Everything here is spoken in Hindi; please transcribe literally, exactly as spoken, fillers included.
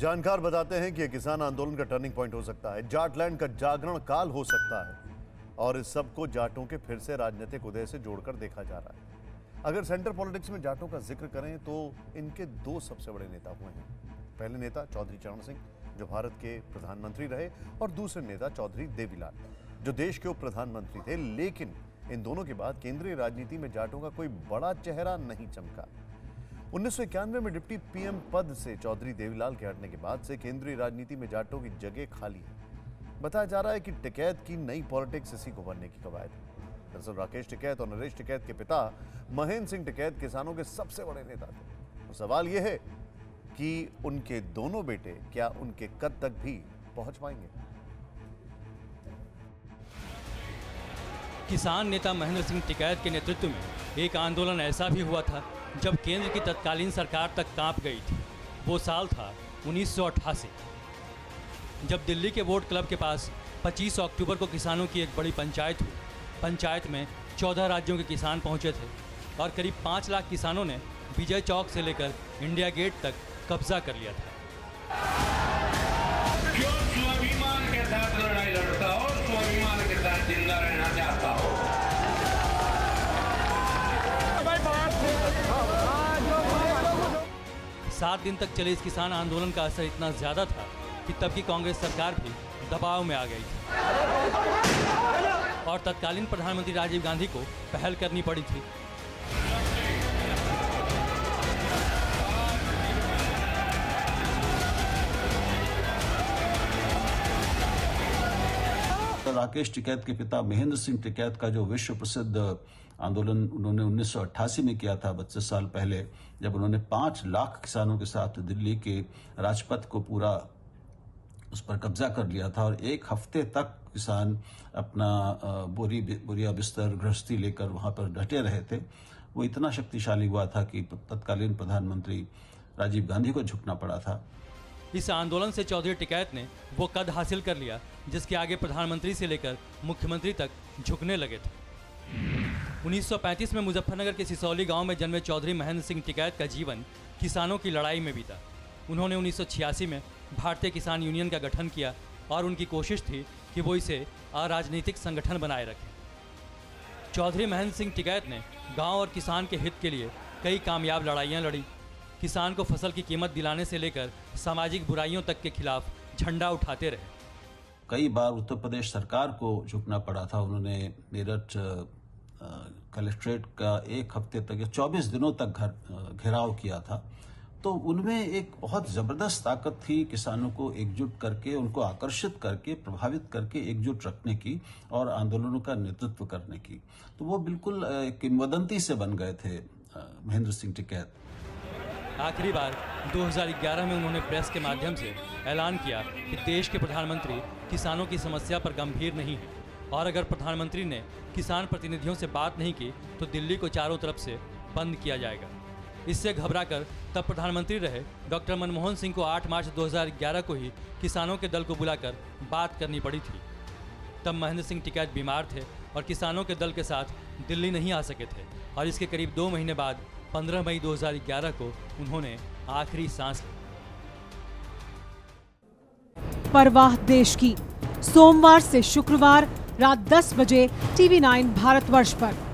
जानकार बताते हैं कि किसान आंदोलन का टर्निंग पॉइंट हो सकता है, जाटलैंड का जागरण काल हो सकता है और इस सब को जाटों के फिर से राजनीतिक उदय से जोड़कर देखा जा रहा है। अगर सेंटर पॉलिटिक्स में जाटों का जिक्र करें तो इनके दो सबसे बड़े नेता हुए हैं। पहले नेता चौधरी चरण सिंह जो भारत के प्रधानमंत्री रहे और दूसरे नेता चौधरी देवी लाल जो देश के उप प्रधानमंत्री थे, लेकिन इन दोनों के बाद केंद्रीय राजनीति में जाटों का कोई बड़ा चेहरा नहीं चमका। उन्नीस सौ इक्यानवे में डिप्टी पीएम पद से चौधरी देवीलाल के हटने के बाद से केंद्रीय राजनीति में जाटों की जगह खाली है। बताया जा रहा है कि टिकैत की नई पॉलिटिक्स इसी को भरने की कवायद है। दरअसल राकेश टिकैत और नरेश टिकैत के पिता महेंद्र सिंह टिकैत किसानों के सबसे बड़े नेता थे। तो सवाल यह है कि उनके दोनों बेटे क्या उनके कद तक भी पहुंच पाएंगे। किसान नेता महेंद्र सिंह टिकैत के नेतृत्व में एक आंदोलन ऐसा भी हुआ था जब केंद्र की तत्कालीन सरकार तक कांप गई थी। वो साल था उन्नीस सौ अट्ठासी, जब दिल्ली के वोट क्लब के पास पच्चीस अक्टूबर को किसानों की एक बड़ी पंचायत हुई। पंचायत में चौदह राज्यों के किसान पहुंचे थे और करीब पाँच लाख किसानों ने विजय चौक से लेकर इंडिया गेट तक कब्जा कर लिया था। जो स्वाभिमान के साथ लड़ाई लड़ता हो, स्वाभिमान के साथ जिंदा रहना चाहता हो। सात दिन तक चले इस किसान आंदोलन का असर इतना ज्यादा था कि तब की कांग्रेस सरकार भी दबाव में आ गई थी और तत्कालीन प्रधानमंत्री राजीव गांधी को पहल करनी पड़ी थी। राकेश टिकैत के पिता महेंद्र सिंह टिकैत का जो विश्व प्रसिद्ध आंदोलन उन्होंने उन्नीस सौ अट्ठासी में किया था, बत्तीस साल पहले, जब उन्होंने पाँच लाख किसानों के साथ दिल्ली के राजपथ को पूरा उस पर कब्जा कर लिया था और एक हफ्ते तक किसान अपना बोरी बोरिया बिस्तर गृहस्थी लेकर वहाँ पर डटे रहे थे। वो इतना शक्तिशाली हुआ था कि तत्कालीन प्रधानमंत्री राजीव गांधी को झुकना पड़ा था। इस आंदोलन से चौधरी टिकैत ने वो कद हासिल कर लिया जिसके आगे प्रधानमंत्री से लेकर मुख्यमंत्री तक झुकने लगे थे। उन्नीस सौ पैंतीस में मुजफ्फरनगर के सिसौली गांव में जन्मे चौधरी महेंद्र सिंह टिकैत का जीवन किसानों की लड़ाई में बीता। उन्होंने उन्नीस सौ छियासी में भारतीय किसान यूनियन का गठन किया और उनकी कोशिश थी कि वो इसे अराजनीतिक संगठन बनाए रखें। चौधरी महेंद्र सिंह टिकैत ने गाँव और किसान के हित के लिए कई कामयाब लड़ाइयाँ लड़ी। किसान को फसल की कीमत दिलाने से लेकर सामाजिक बुराइयों तक के खिलाफ झंडा उठाते रहे। कई बार उत्तर प्रदेश सरकार को झुकना पड़ा था। उन्होंने मेरठ कलेक्ट्रेट का एक हफ्ते तक चौबीस दिनों तक घर घेराव किया था। तो उनमें एक बहुत ज़बरदस्त ताकत थी किसानों को एकजुट करके, उनको आकर्षित करके, प्रभावित करके एकजुट रखने की और आंदोलनों का नेतृत्व करने की। तो वो बिल्कुल किंवदंती से बन गए थे महेंद्र सिंह टिकैत। आखिरी बार दो हज़ार ग्यारह में उन्होंने प्रेस के माध्यम से ऐलान किया कि देश के प्रधानमंत्री किसानों की समस्या पर गंभीर नहीं है और अगर प्रधानमंत्री ने किसान प्रतिनिधियों से बात नहीं की तो दिल्ली को चारों तरफ से बंद किया जाएगा। इससे घबराकर तब प्रधानमंत्री रहे डॉक्टर मनमोहन सिंह को आठ मार्च दो हज़ार ग्यारह को ही किसानों के दल को बुलाकर बात करनी पड़ी थी। तब महेंद्र सिंह टिकैत बीमार थे और किसानों के दल के साथ दिल्ली नहीं आ सके थे और इसके करीब दो महीने बाद पंद्रह मई दो हज़ार ग्यारह को उन्होंने आखिरी सांस ली। परवाह देश की, सोमवार से शुक्रवार रात दस बजे टीवी नाइन भारतवर्ष पर।